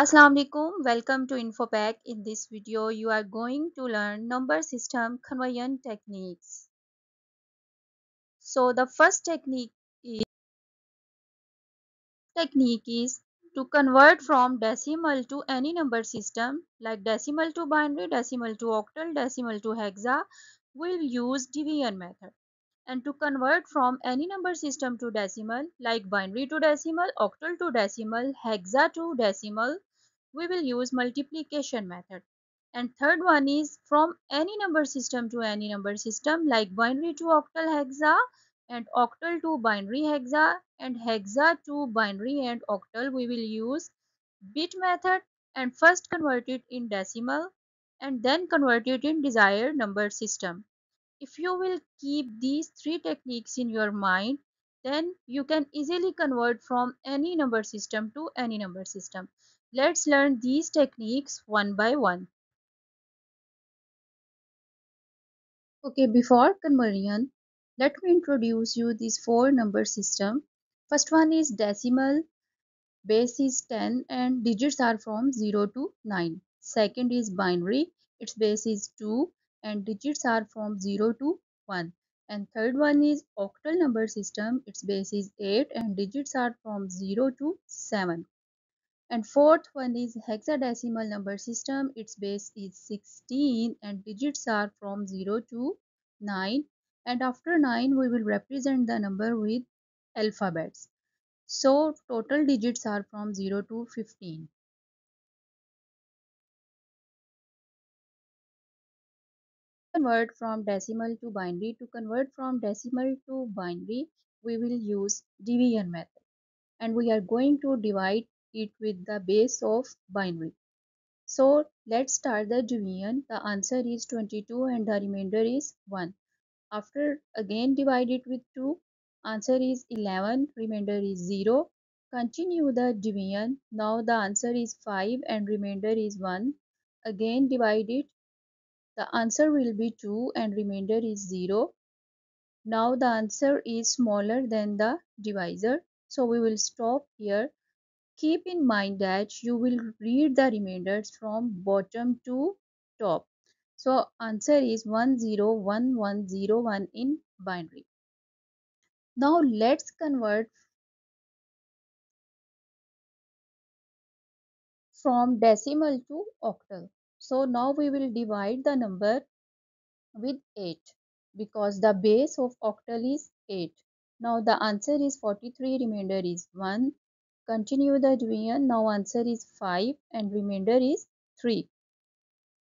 Assalamu alaikum. Welcome to InfoPack. In this video, you are going to learn number system conversion techniques. So the first technique is to convert from decimal to any number system like decimal to binary, decimal to octal, decimal to hexa. We'll use division method. And to convert from any number system to decimal like binary to decimal, octal to decimal, hexa to decimal, we will use multiplication method. And third one is from any number system to any number system like binary to octal hexa and octal to binary hexa and hexa to binary and octal, we will use bit method and first convert it in decimal and then convert it in desired number system. If you will keep these three techniques in your mind, then you can easily convert from any number system to any number system. Let's learn these techniques one by one. Okay, before conversion, let me introduce you these four number system. First one is decimal, base is 10 and digits are from 0 to 9. Second is binary, its base is 2. And digits are from 0 to 1. And third one is octal number system. Its base is 8 and digits are from 0 to 7. And fourth one is hexadecimal number system. Its base is 16 and digits are from 0 to 9. And after 9, we will represent the number with alphabets. So total digits are from 0 to 15. Convert from decimal to binary. To convert from decimal to binary, we will use division method and we are going to divide it with the base of binary. So let's start the division. The answer is 22 and the remainder is 1. After again divide it with 2, answer is 11, remainder is 0. Continue the division. Now the answer is 5 and remainder is 1. Again divide it. The answer will be 2 and remainder is 0. Now the answer is smaller than the divisor. So we will stop here. Keep in mind that you will read the remainders from bottom to top. So answer is 101101 in binary. Now let's convert from decimal to octal. So now we will divide the number with 8 because the base of octal is 8. Now the answer is 43, remainder is 1. Continue the division. Now answer is 5 and remainder is 3.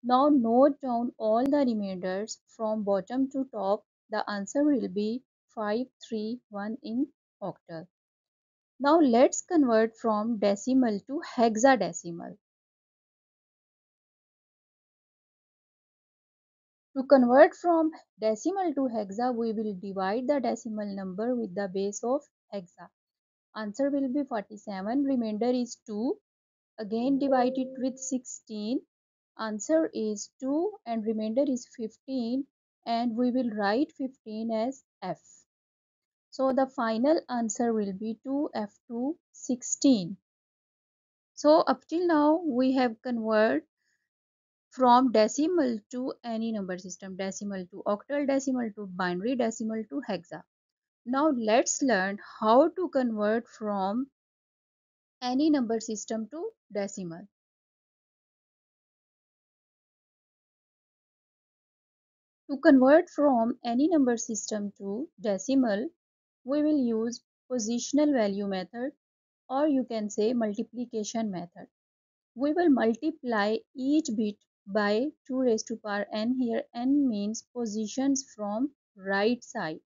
Now note down all the remainders from bottom to top. The answer will be 531 in octal. Now let's convert from decimal to hexadecimal. To convert from decimal to hexa, we will divide the decimal number with the base of hexa. Answer will be 47, remainder is 2. Again divide it with 16. Answer is 2 and remainder is 15 and we will write 15 as F. So the final answer will be 2F2, 16. So up till now we have converted from decimal to any number system, decimal to octal, decimal to binary, decimal to hexa. Now let's learn how to convert from any number system to decimal. To convert from any number system to decimal, we will use positional value method or you can say multiplication method. We will multiply each bit by 2 raised to power n. Here n means positions from right side,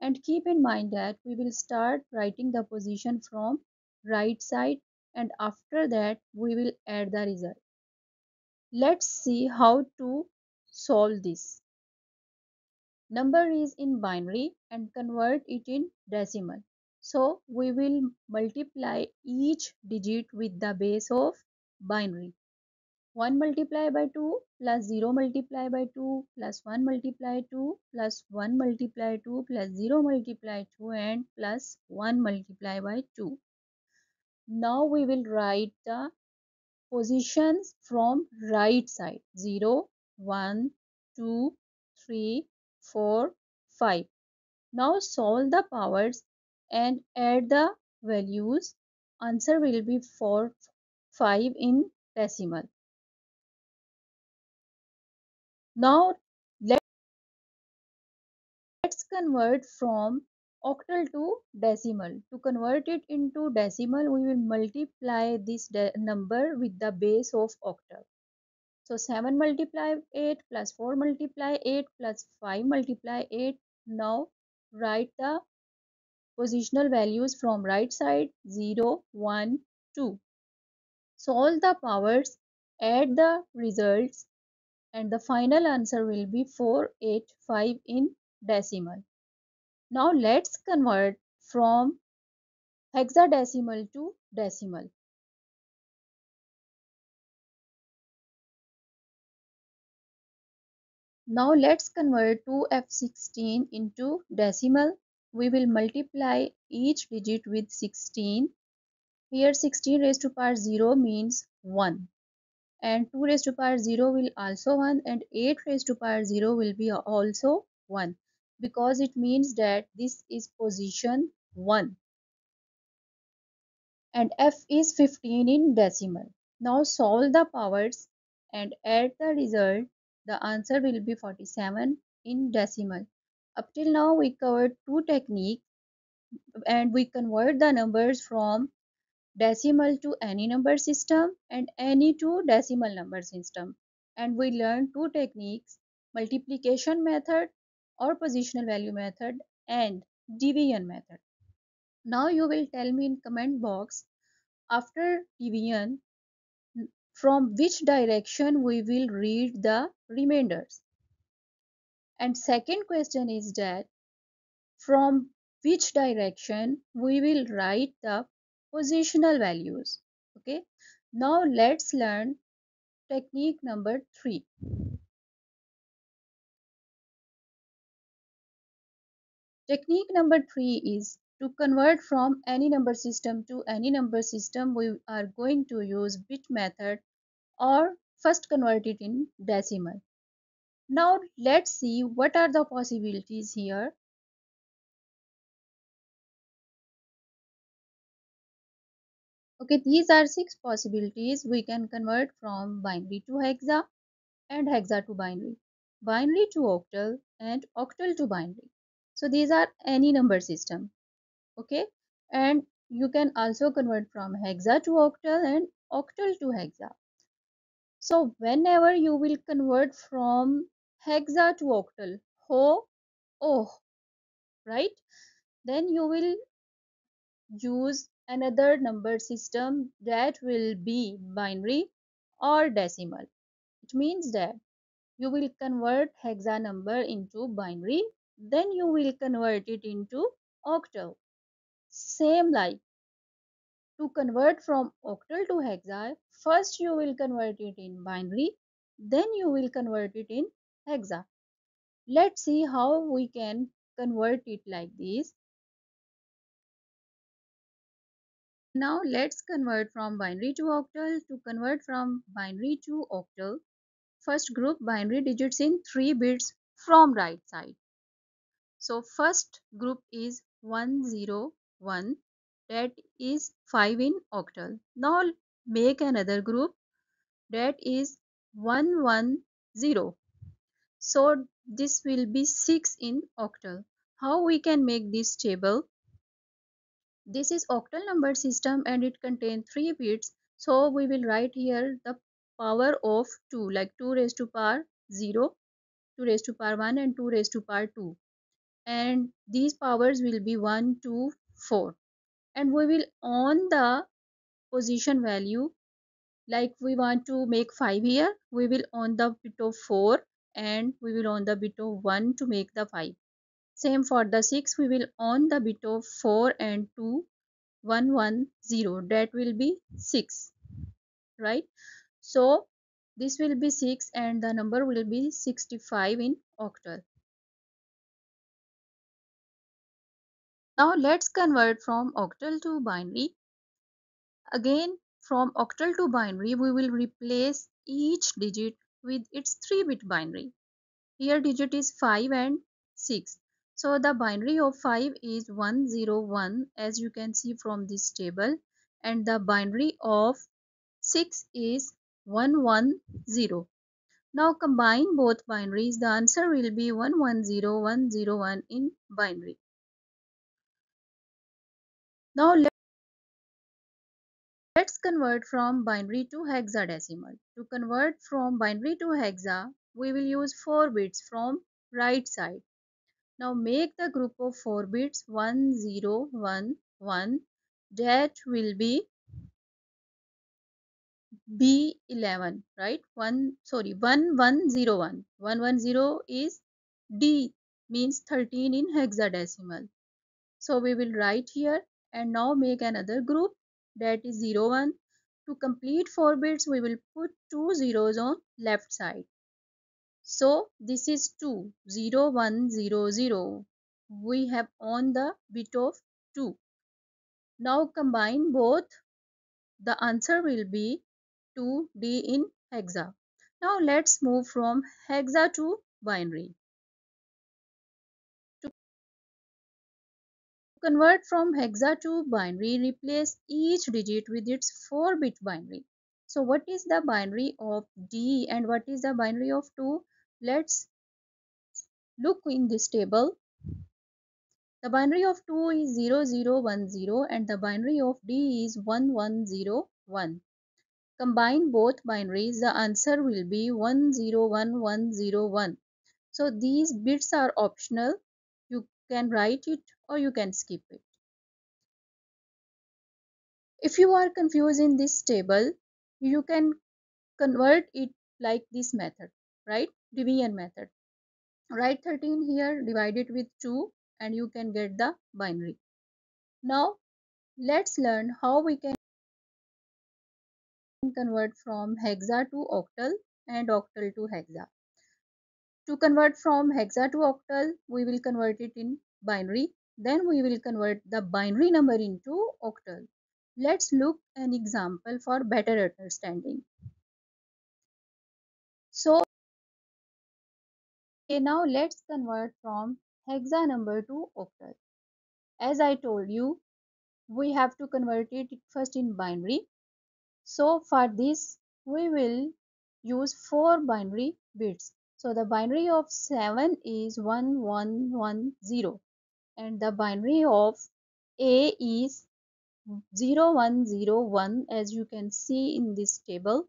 and keep in mind that we will start writing the position from right side and after that we will add the result. Let's see how to solve this. Number is in binary and convert it in decimal. So we will multiply each digit with the base of binary. 1 multiplied by 2 plus 0 multiplied by 2 plus 1 multiplied 2 plus 1 multiplied 2 plus 0 multiplied 2 and plus 1 multiplied by 2. Now we will write the positions from right side 0, 1, 2, 3, 4, 5. Now solve the powers and add the values. Answer will be 45 in decimal. Now let's convert from octal to decimal. To convert it into decimal, we will multiply this number with the base of octal. So 7 multiply 8 plus 4 multiply 8 plus 5 multiply 8. Now write the positional values from right side 0, 1, 2. Solve the powers, add the results, and the final answer will be 485 in decimal. Now let's convert from hexadecimal to decimal. Now let's convert 2F16 into decimal. We will multiply each digit with 16. Here 16 raised to power 0 means 1, and 2 raised to power 0 will also 1, and 8 raised to power 0 will be also 1, because it means that this is position 1, and F is 15 in decimal. Now solve the powers and add the result. The answer will be 47 in decimal. Up till now we covered two techniques, and we convert the numbers from decimal to any number system and any to decimal number system, and we learned two techniques: multiplication method or positional value method and division method. Now you will tell me in comment box after division from which direction we will read the remainders. And second question is that from which direction we will write the positional values. Okay, now let's learn technique number 3. Technique number 3 is to convert from any number system to any number system. We are going to use bit method, or first convert it in decimal. Now let's see what are the possibilities here. Okay, these are 6 possibilities. We can convert from binary to hexa, and hexa to binary, binary to octal, and octal to binary. So these are any number system. Okay, and you can also convert from hexa to octal and octal to hexa. So whenever you will convert from hexa to octal, ho, oh, right? Then you will use another number system that will be binary or decimal. It means that you will convert hexa number into binary, then you will convert it into octal. Same like to convert from octal to hexa, first you will convert it in binary, then you will convert it in hexa. Let's see how we can convert it like this. Now let's convert from binary to octal. To convert from binary to octal, first group binary digits in 3 bits from right side. So first group is 101, that is 5 in octal. Now make another group that is 110. So this will be 6 in octal. How we can make this table? This is octal number system and it contains 3 bits. So we will write here the power of 2, like 2 raised to power 0, 2 raised to power 1, and 2 raised to power 2. And these powers will be 1, 2, 4. And we will on the position value, like we want to make 5 here, we will on the bit of 4 and we will on the bit of 1 to make the 5. Same for the 6, we will on the bit of 4 and 2, 1, 1, 0. That will be 6, right? So this will be 6 and the number will be 65 in octal. Now let's convert from octal to binary. Again, From octal to binary, we will replace each digit with its 3-bit binary. Here digit is 5 and 6. So the binary of 5 is 101, as you can see from this table, and the binary of 6 is 110. Now combine both binaries, the answer will be 110101 in binary. Now let's convert from binary to hexadecimal. To convert from binary to hexa, we will use 4 bits from right side. Now make the group of 4 bits 1011. That will be B11, right? 1101. 110 is D, means 13 in hexadecimal. So we will write here and now make another group, that is 01. To complete 4 bits, we will put 2 zeros on left side. So this is 2, 0100. We have on the bit of 2. Now combine both. The answer will be 2D in hexa. Now let's move from hexa to binary. To convert from hexa to binary, replace each digit with its 4-bit binary. So what is the binary of D and what is the binary of 2? Let's look in this table. The binary of 2 is 0010 and the binary of D is 1101. Combine both binaries, the answer will be 101101. So these bits are optional. You can write it or you can skip it. If you are confused in this table, you can convert it like this method, right? Division method. Write 13 here, divide it with 2. And you can get the binary. Now let's learn how we can convert from hexa to octal and octal to hexa. To convert from hexa to octal, we will convert it in binary. Then we will convert the binary number into octal. Let's look an example for better understanding. So okay, now let's convert from hexa number to octal. As I told you, we have to convert it first in binary. So for this, we will use 4 binary bits. So the binary of 7 is 1110 and the binary of A is 0101, as you can see in this table.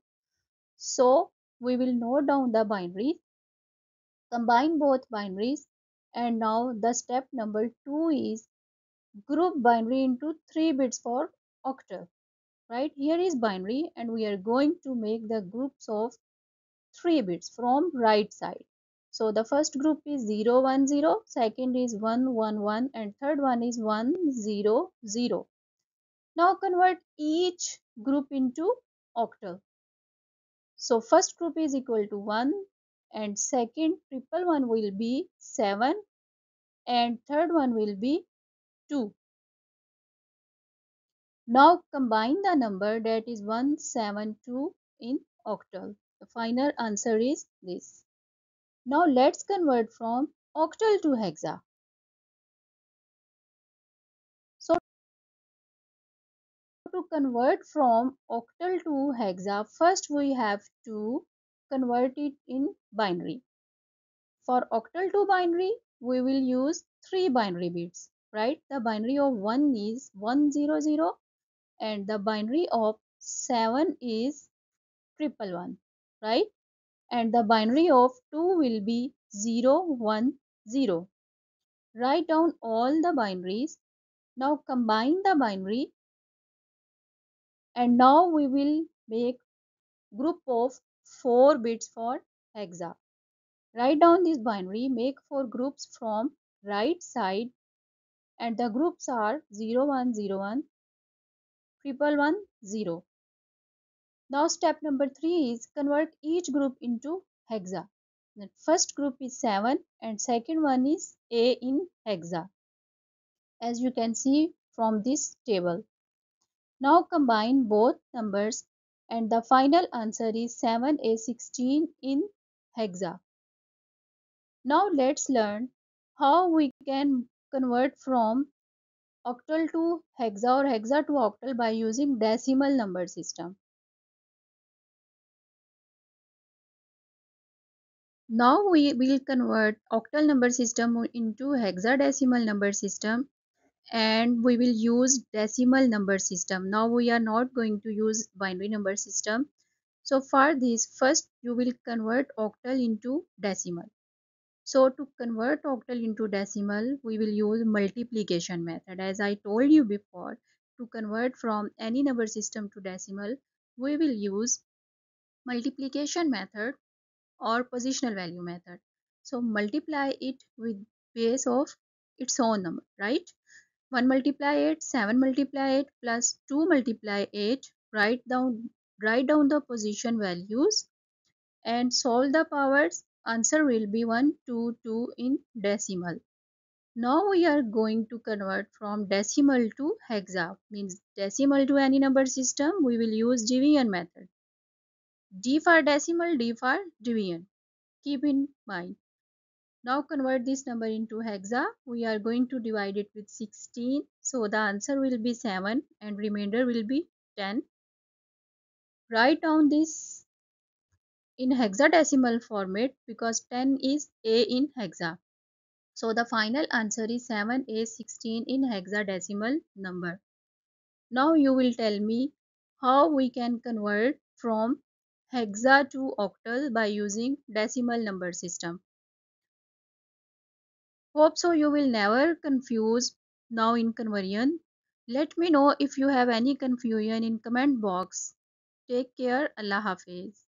So we will note down the binary, combine both binaries. And now the step number 2 is group binary into 3 bits for octal. Right, here is binary and we are going to make the groups of 3 bits from right side. So the first group is 010, second is 111 and third one is 100. Now convert each group into octal. So first group is equal to 1. And second triple one will be 7 and third one will be 2. Now combine the number, that is 172 in octal. The final answer is this. Now let's convert from octal to hexa. So to convert from octal to hexa, first we have to convert it in binary. For octal to binary, we will use 3 binary bits, right? The binary of 1 is 100 and the binary of 7 is 111, right? And the binary of 2 will be 010. Write down all the binaries. Now combine the binary and now we will make group of 4 bits for hexa. Write down this binary, make 4 groups from right side and the groups are 0101, 1110. Now step number 3 is convert each group into hexa. The first group is 7 and second one is A in hexa, as you can see from this table. Now combine both numbers and the final answer is 7 is 16 in hexa. Now let's learn how we can convert from octal to hexa or hexa to octal by using decimal number system. Now we will convert octal number system into hexadecimal number system and we will use decimal number system. Now we are not going to use binary number system. So for this, first you will convert octal into decimal. So to convert octal into decimal, we will use multiplication method. As I told you before, to convert from any number system to decimal, we will use multiplication method or positional value method. So multiply it with base of its own number, right? 1 multiply 8, 7 multiply 8 plus 2 multiply 8. Write down the position values and solve the powers. Answer will be 122 in decimal. Now we are going to convert from decimal to hexa, means decimal to any number system. We will use division method. D for decimal, D for division. Keep in mind. Now convert this number into hexa. We are going to divide it with 16. So the answer will be 7 and remainder will be 10. Write down this in hexadecimal format because 10 is A in hexa. So the final answer is 7A16 in hexadecimal number. Now you will tell me how we can convert from hexa to octal by using decimal number system. Hope so you will never confuse now in conversion. Let me know if you have any confusion in comment box. Take care. Allah Hafiz.